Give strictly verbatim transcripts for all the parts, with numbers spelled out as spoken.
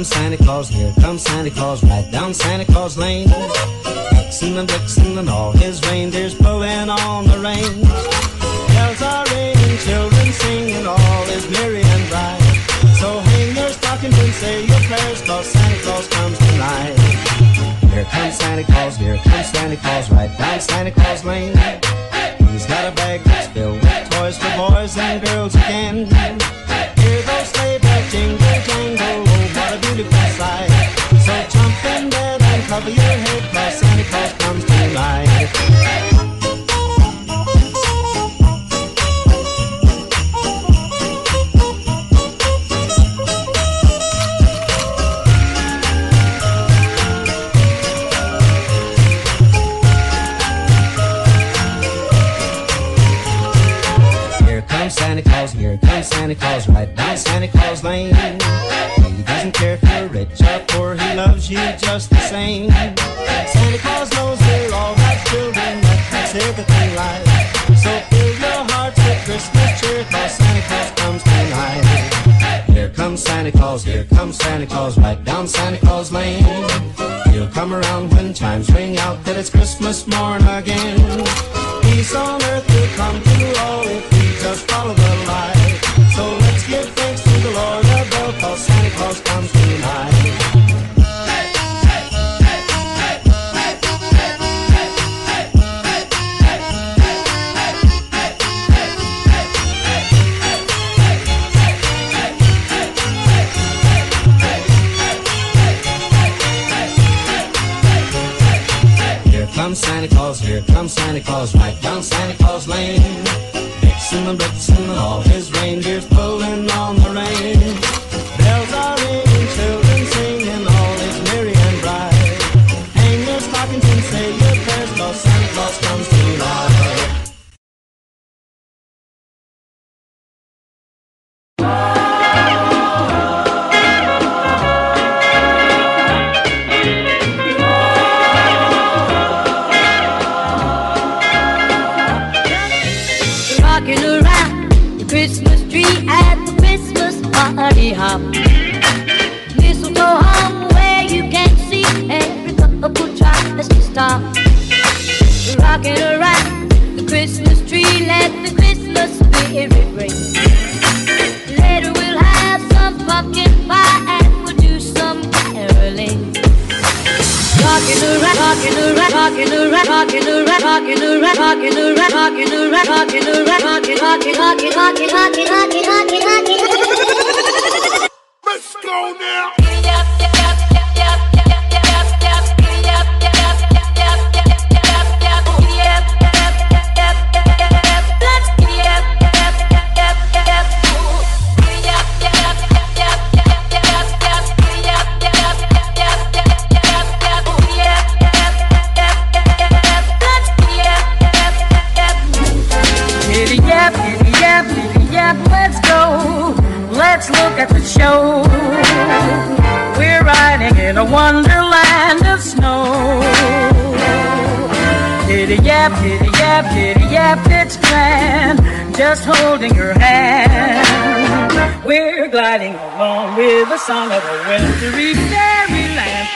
comes Santa Claus, here comes Santa Claus, right down Santa Claus Lane. Dixon and Dixon and all his reindeers pulling on the reins. Bells are ringing, children sing, and all is merry and bright. So hang your stockings and say your prayers, 'cause Santa Claus comes tonight. Here comes Santa Claus, here comes Santa Claus, right down Santa Claus Lane. He's got a bag that's filled with toys for boys and girls again. Hear those sleigh bells jingle, jangle, oh, what a beautiful sight. So jump in bed and cover your head, 'cause Santa Claus comes tonight. Santa Claus, here comes Santa Claus, right down Santa Claus Lane. He doesn't care if you're rich or poor, he loves you just the same. Santa Claus knows we're all right children, that makes everything right. So fill your hearts with Christmas cheer, 'cause Santa Claus comes tonight. Here comes Santa Claus, here comes Santa Claus, right down Santa Claus Lane. He'll come around when chimes ring out that it's Christmas morn again. Peace on earth will come to all if just follow the light. So let's give thanks to the Lord above, 'cause Santa Claus comes tonight. Here comes Santa Claus, here comes Santa Claus, right down Santa Claus Lane. Dixon and Dixon and all his reindeers pulling on the reins. Bells are ringing, children singing, all is merry and bright. Hang your stockings and say your prayers, 'cause Santa Claus comes tonight. Hop. Mistletoe hung where you can see, every couple tries to stop. Rockin' around the Christmas tree, let the Christmas spirit ring. Later we'll have some pumpkin pie and we'll do some caroling. Rockin' around, rockin' around, rockin' around, rockin' around, rockin' around, rockin' around, rockin' around, rockin' around, rockin' rockin' rockin' rockin' rockin' rockin' rockin' rockin'. Let's go now. Let's look at the show. We're riding in a wonderland of snow. Kitty yap, kitty yap, kitty yap, it's grand. Just holding her hand. We're gliding along with the song of a wintry fairyland.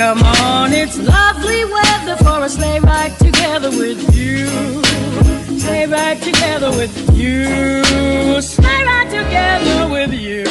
Come on, it's lovely weather for a sleigh ride together with you. Sleigh ride together with you. Sleigh ride together with you.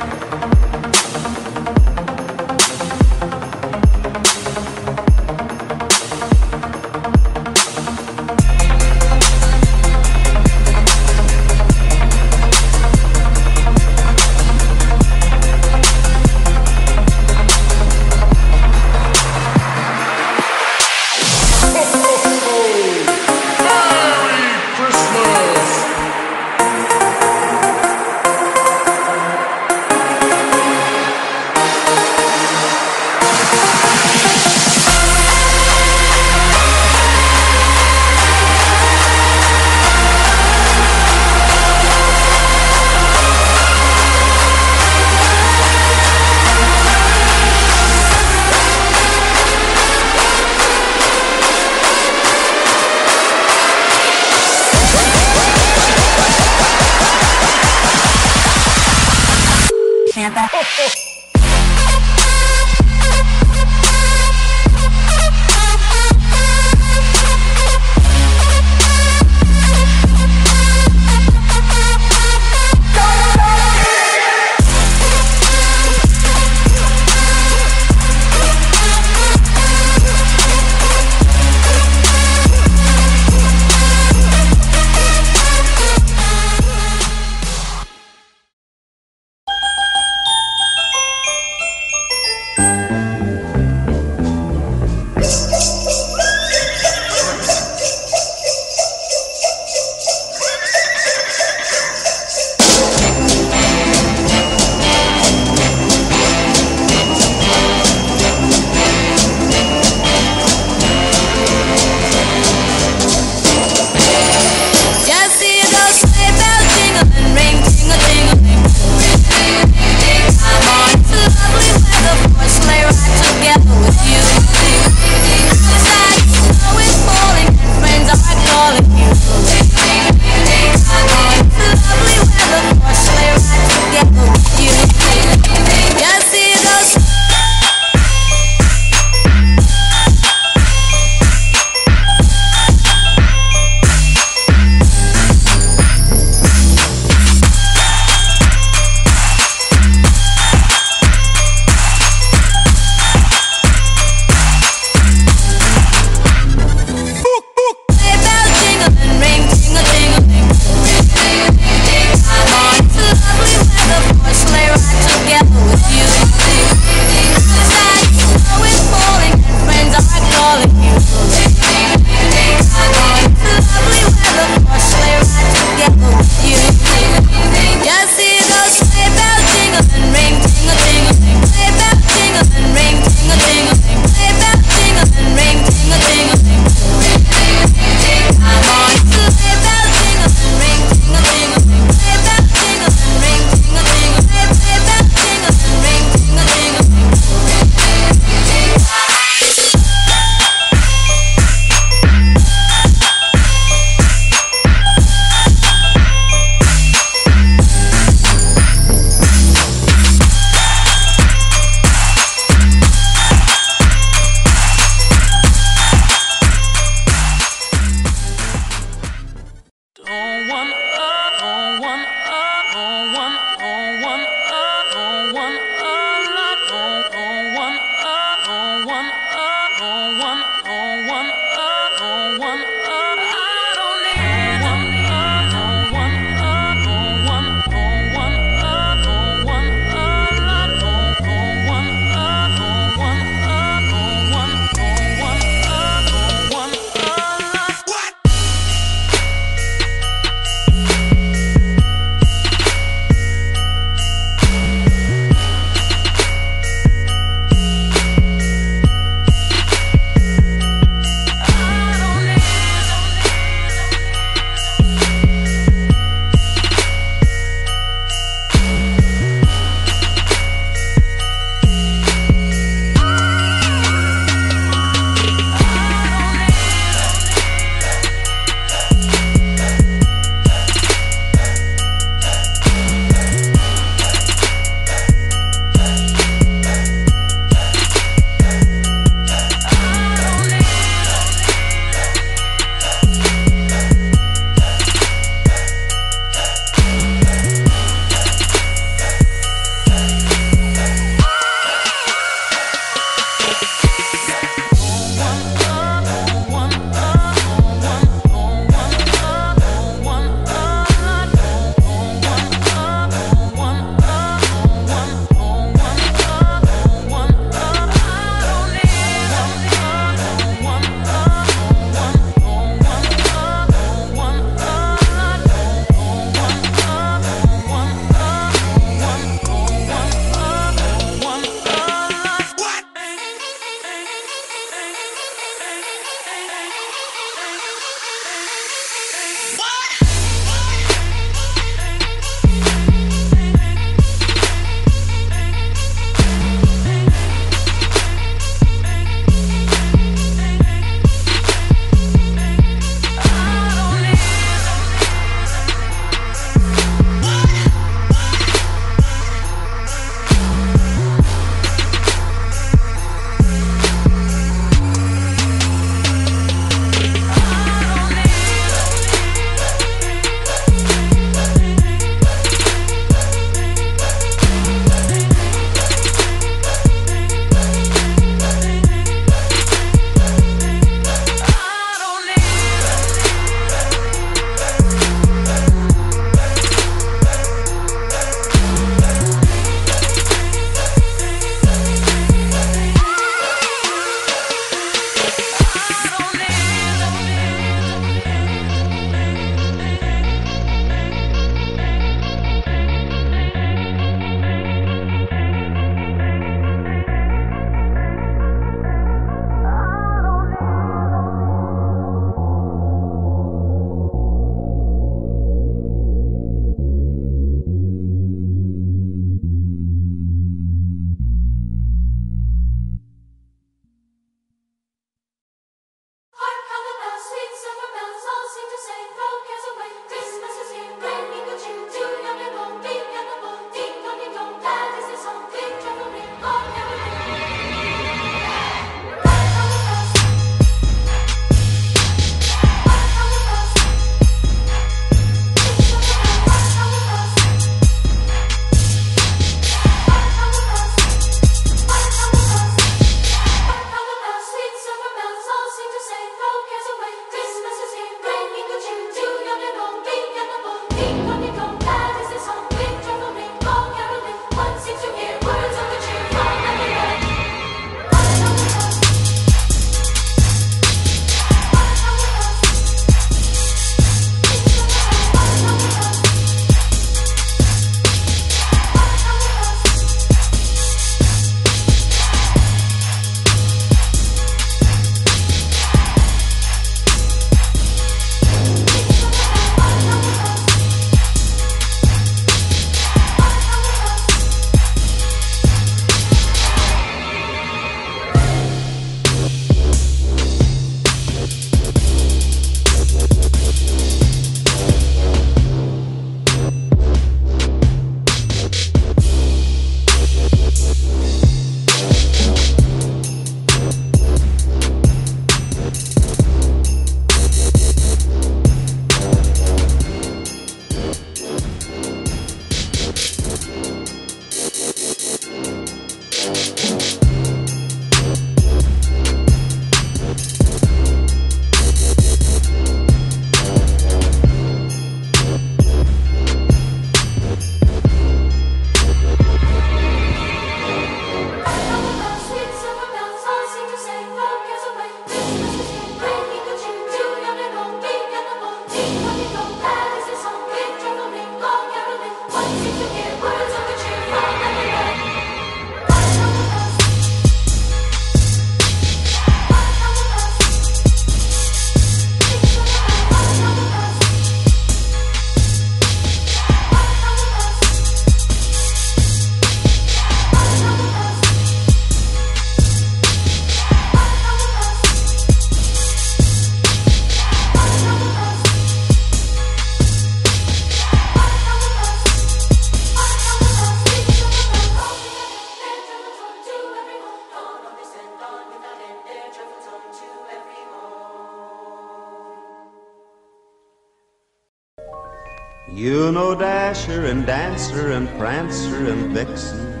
You know Dasher and Dancer and Prancer and Vixen,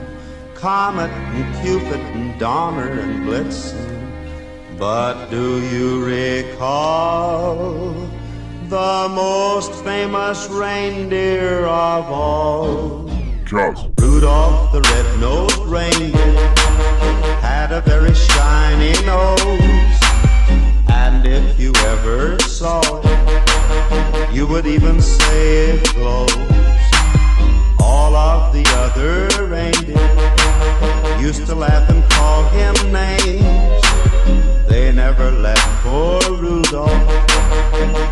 Comet and Cupid and Donner and Blitzen, but do you recall the most famous reindeer of all? Yes. Rudolph the red-nosed reindeer had a very shiny nose, and if you ever saw it, you would even say it glows. All of the other reindeer used to laugh and call him names. They never let poor Rudolph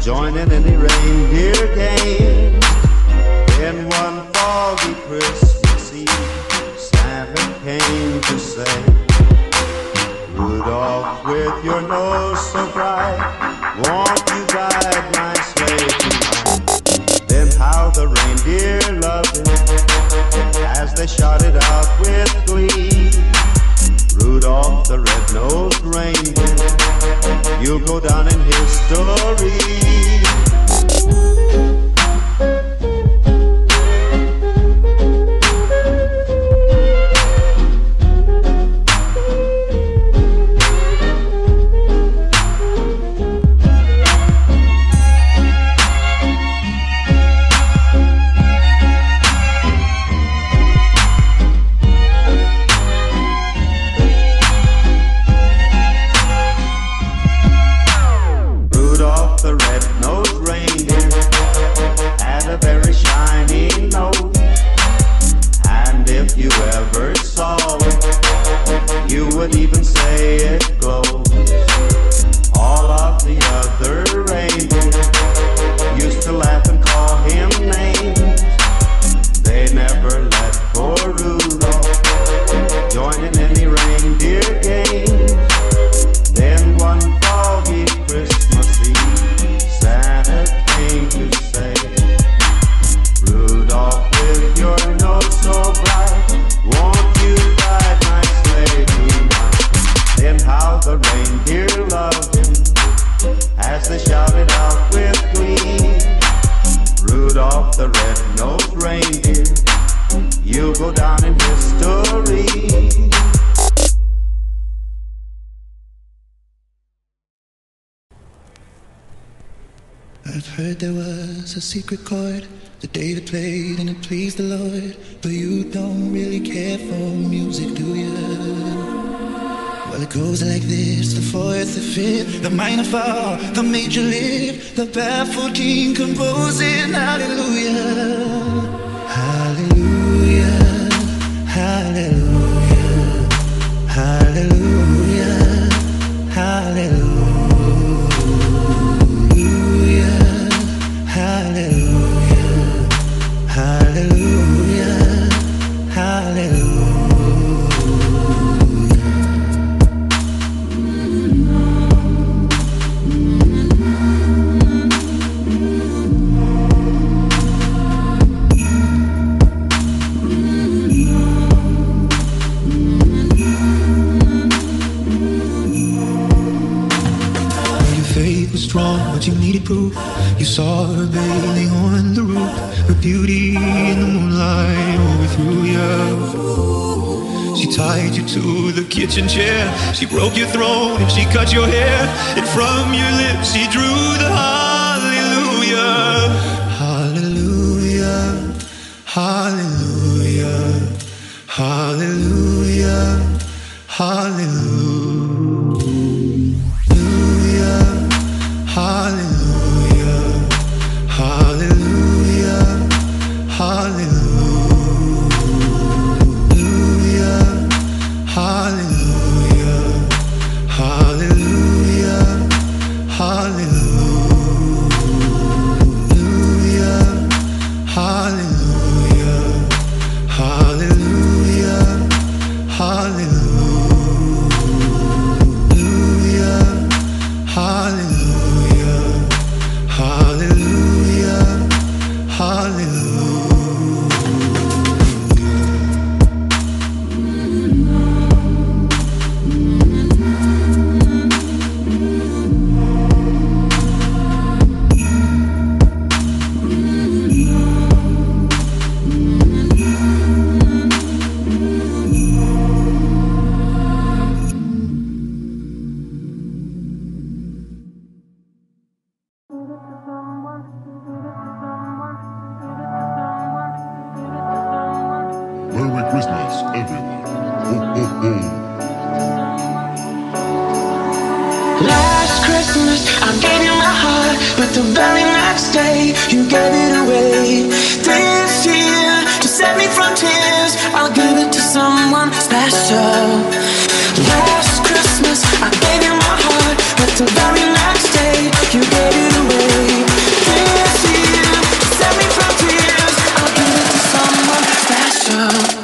join in any reindeer games. Then one foggy Christmas Eve, Santa came to say, Rudolph, with your nose so bright, won't you guide my sleigh tonight? Then how the reindeer loved it as they shouted out with glee, Rudolph the red-nosed reindeer, you'll go down in history. I've heard there was a secret chord that David played and it pleased the Lord, but you don't really care for music, do you? Well, it goes like this, the fourth, the fifth, the minor fall, the major lift, the baffled king composing hallelujah. Hallelujah, hallelujah, hallelujah, hallelujah. But you needed proof. You saw her bathing on the roof, her beauty in the moonlight overthrew you. She tied you to the kitchen chair, she broke your throne and she cut your hair, and from your lips she drew the hallelujah. Hallelujah, hallelujah, hallelujah, hallelujah. Hallelujah, hallelujah, hallelujah, hallelujah, hallelujah, hallelujah, hallelujah, hallelujah, hallelujah. Merry Christmas, everyone. Ho, ho, ho. Last Christmas, I gave you my heart, but the very next day, you gave it away. This year, to save me from tears, I'll give it to someone special. Last Christmas, I gave you my heart, but the very next day, you gave it away. This year, to save me from tears, I'll give it to someone special.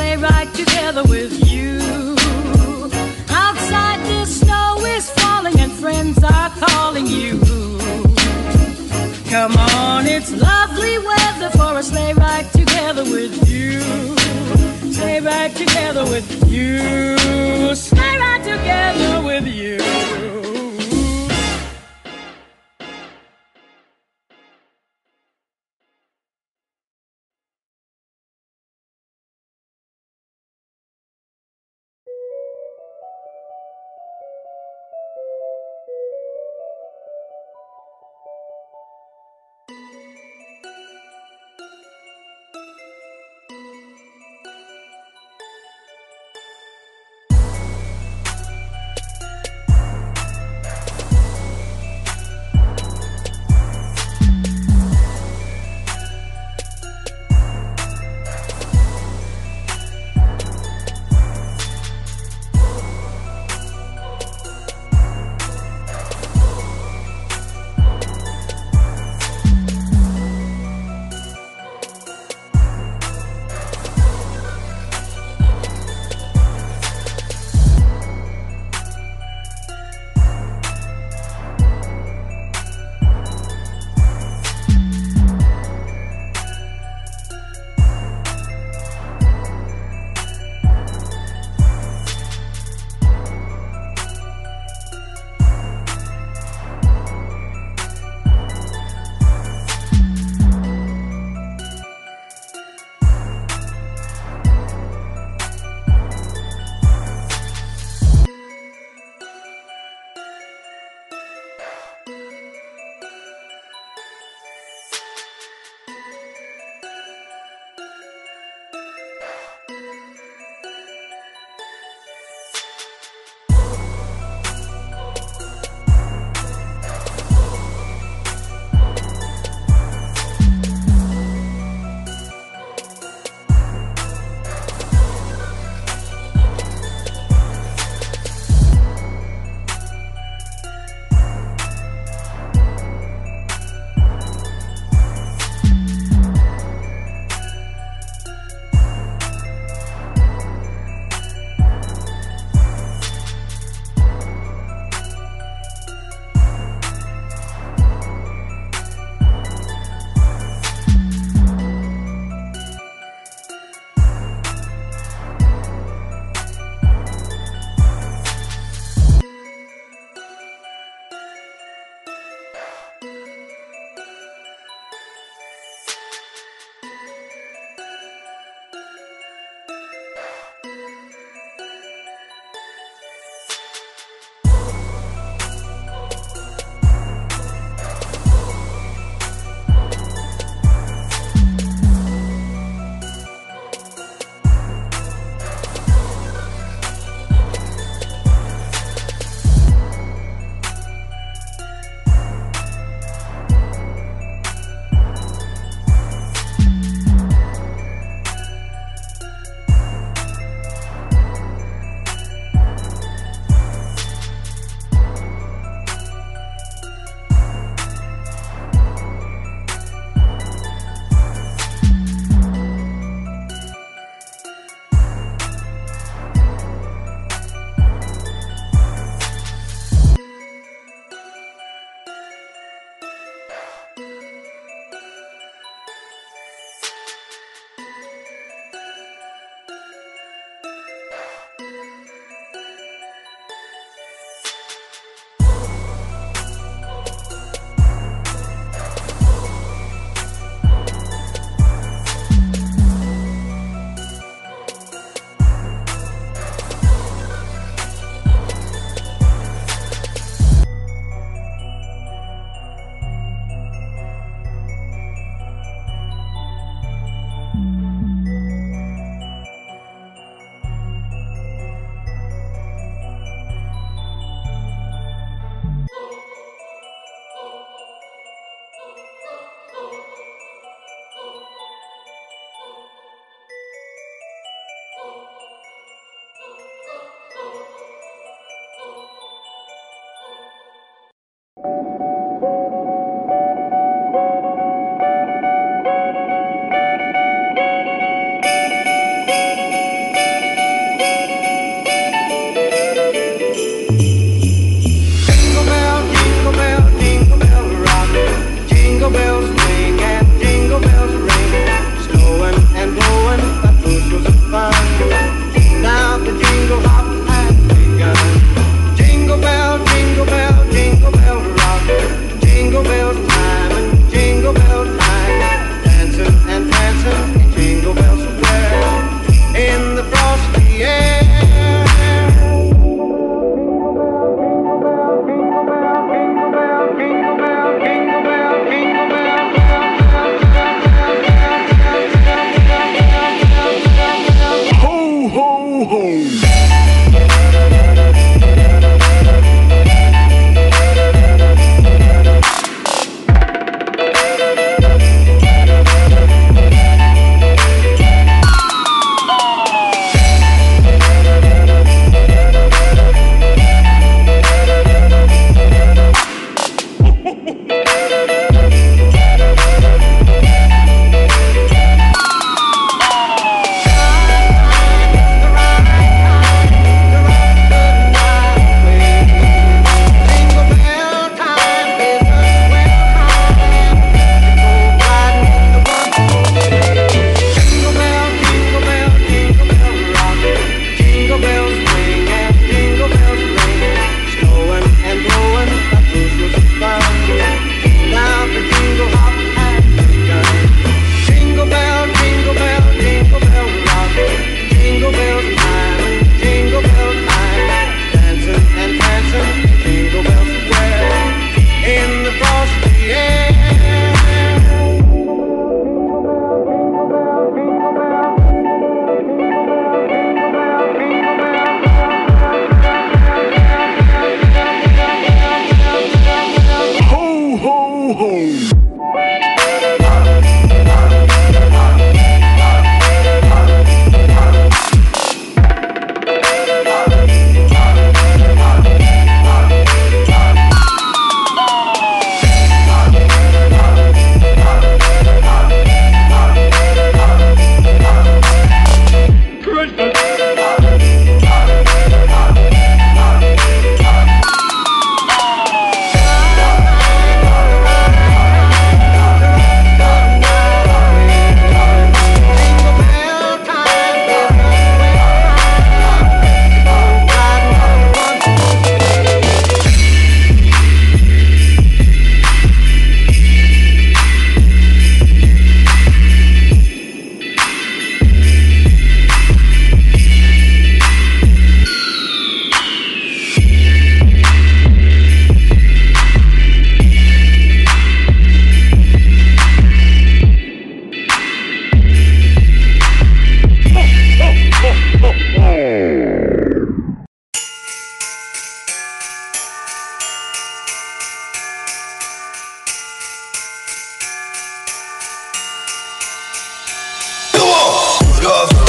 sleigh ride together with you. Outside the snow is falling and friends are calling you. Come on, it's lovely weather for a sleigh ride together with you. Sleigh ride together with you. Sleigh ride together with you.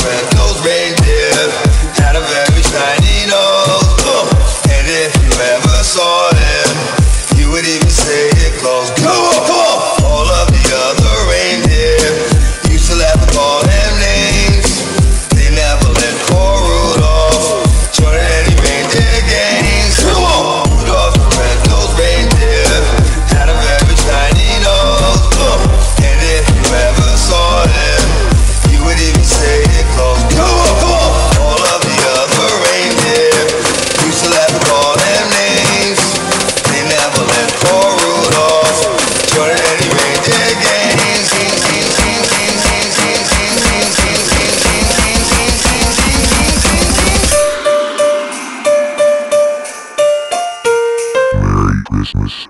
friend, those reindeer had a very shiny nose. And if you ever saw them, you would even say it glows. Go on! All of the other reindeer used to laugh and call them names. They never let poor Rudolph join in any reindeer games. Come on! Rudolph the red-nosed reindeer had a very shiny nose. And if you ever saw them, Christmas. Christmas.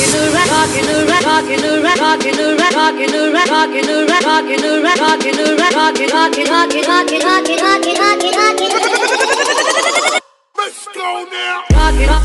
Let's go now. Rock it up.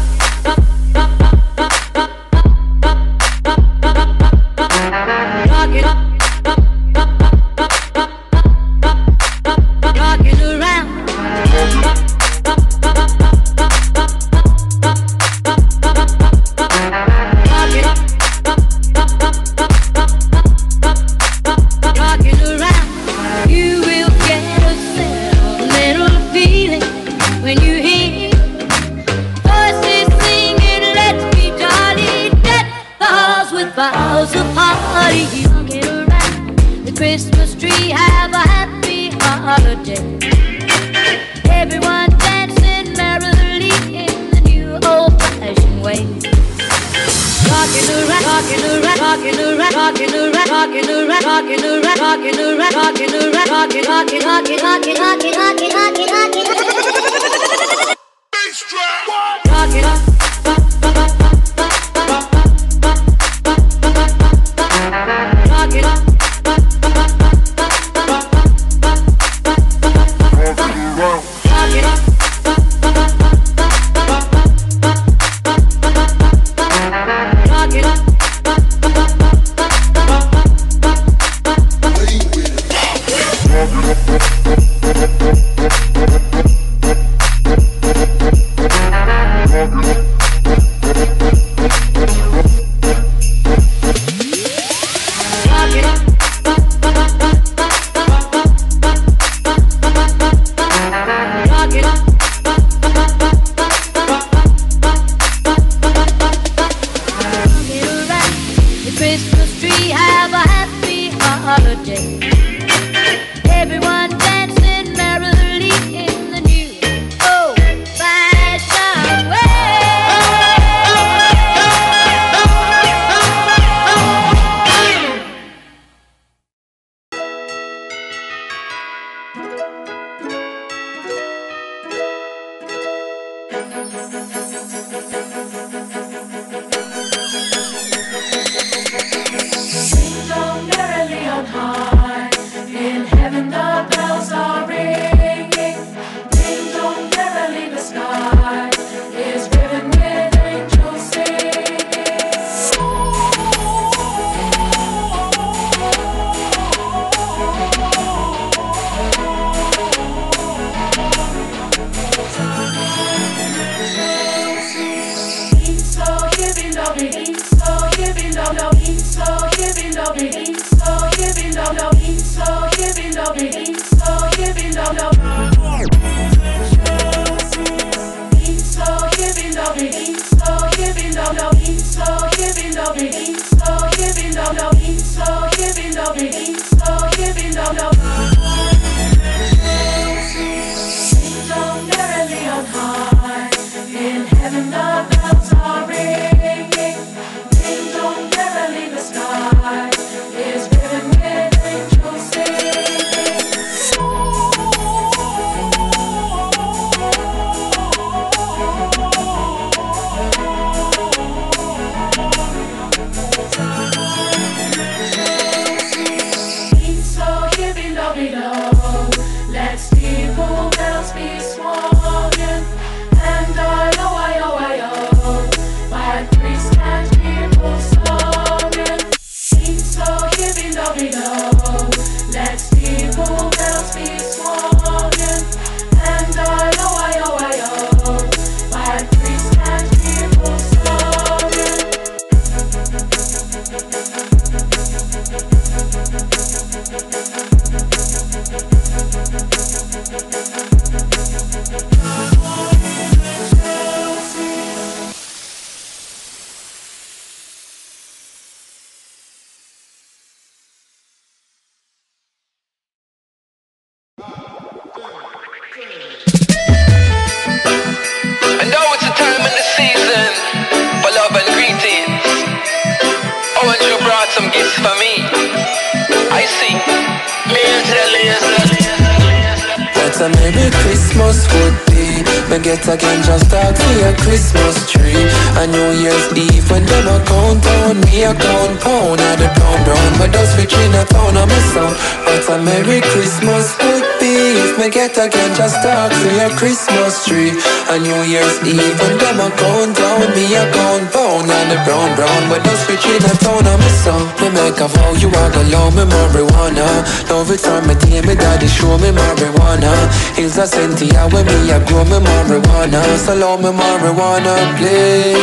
That's a maybe Christmas would be. Me get again just talk to your Christmas tree. A New Year's Eve when them a count down, me a count pound at the pound brown. But those rich in a town on my sound. But a Merry Christmas would be if me get again just talk to your Christmas tree. A New Year's Eve when them a count down, me a count pound at the brown brown. But those rich in a town on my sound. Me make a vow you are gonna love me marijuana. No return me day, me daddy show me marijuana. Hills a Sentia when me a grow me marijuana. So love me marijuana play.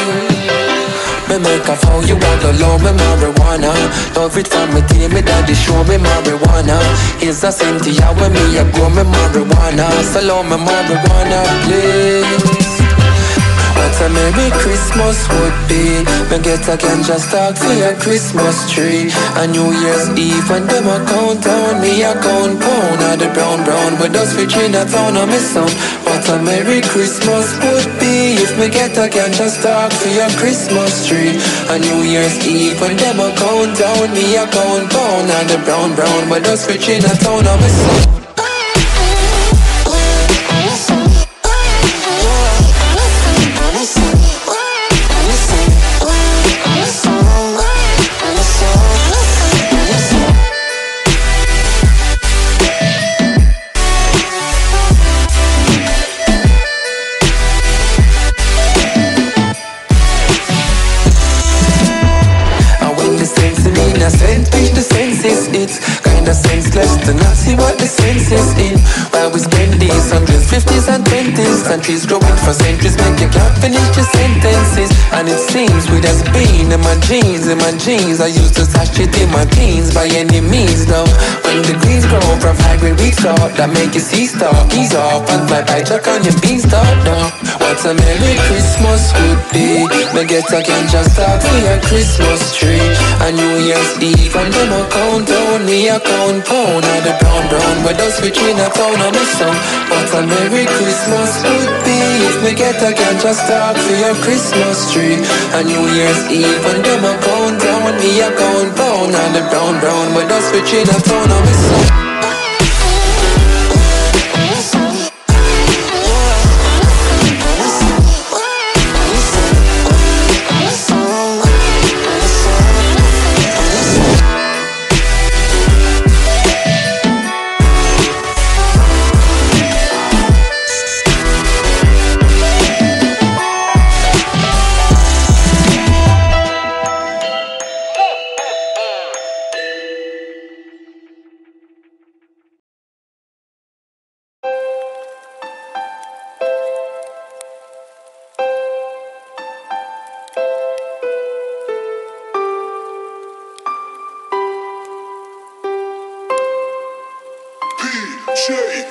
Me make a foul, you want to love me marijuana. Love it from me day, me daddy show me marijuana. Is a Cynthia when me a grow me marijuana. So love me marijuana please. What a Merry Christmas would be. Me get again just talk to your Christmas tree. A New Year's Eve when them a count down, me a count pound at the brown brown. With us rich in a town on me sound. What a Merry Christmas would be if me get again just talk to your Christmas tree. A New Year's Eve when them a count down, me a count pound at the brown brown. With us rich in a town on me sound. Countries growing for centuries, make you can't finish your sentences. And it seems with us being in my jeans, in my jeans I used to sash it in my teens by any means, though. When the greens grow from hungry weeks off, that make you see stock, ease off. And my bite check on your beanstalk, no. What a Merry Christmas would be. Me get again just talk to your Christmas tree. A New Year's Eve and them a count down, me a count pound at the brown brown. With us rich in a town on the sun. What a Merry Christmas would be. Be if me get again just talk to your Christmas tree. A New Year's Eve and them a count down, me a count pound and the brown brown. But us rich in a town on me sound.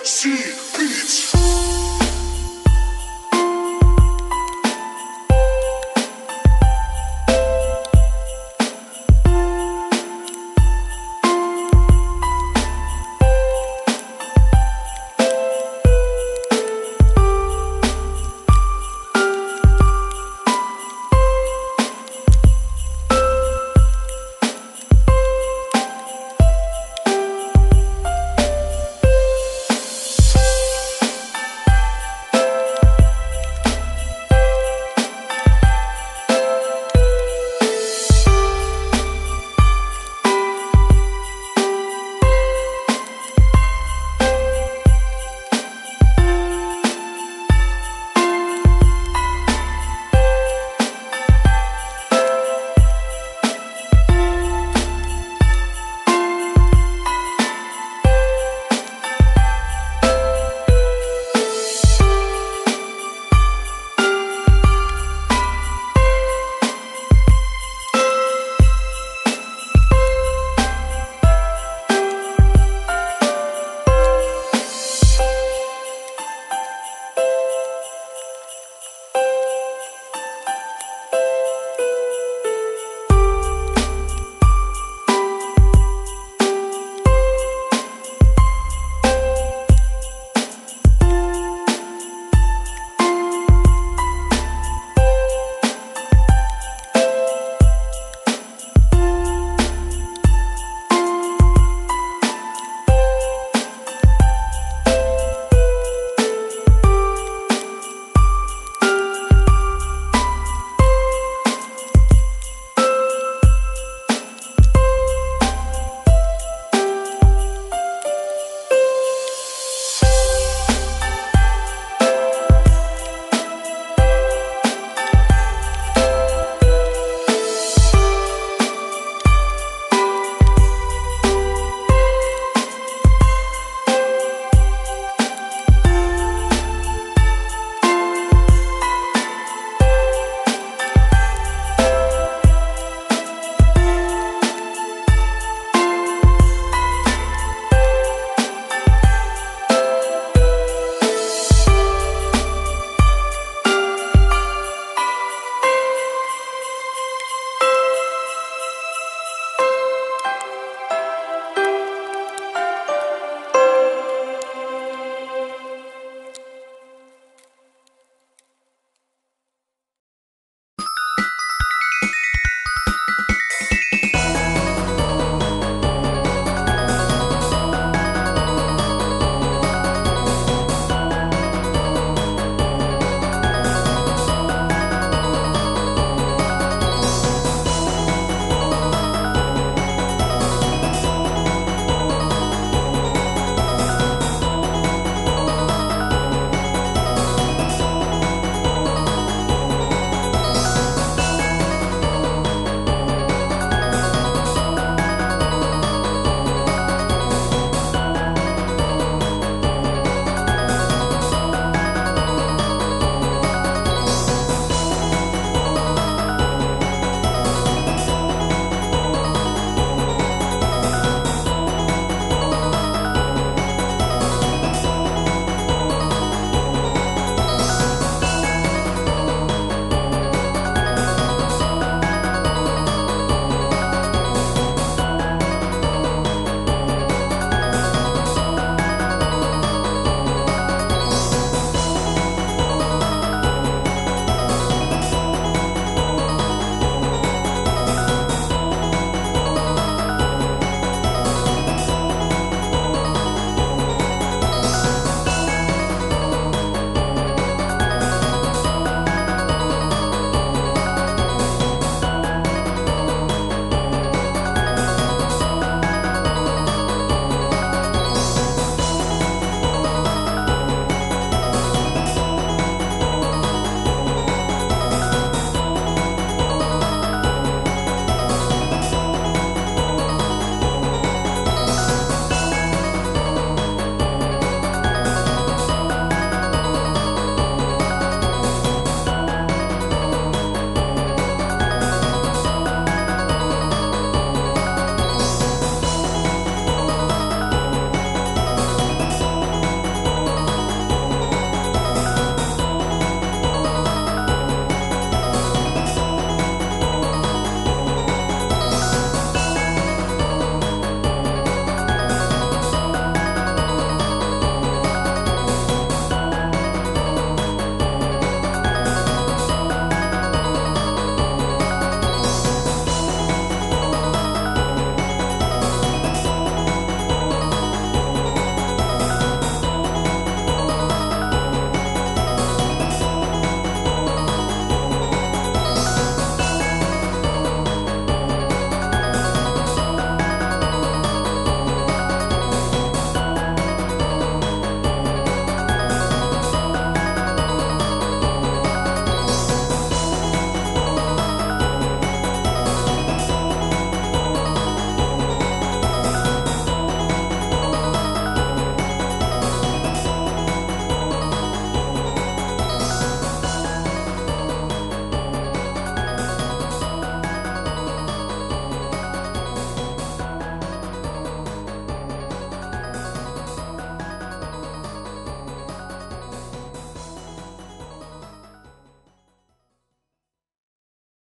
See, beats.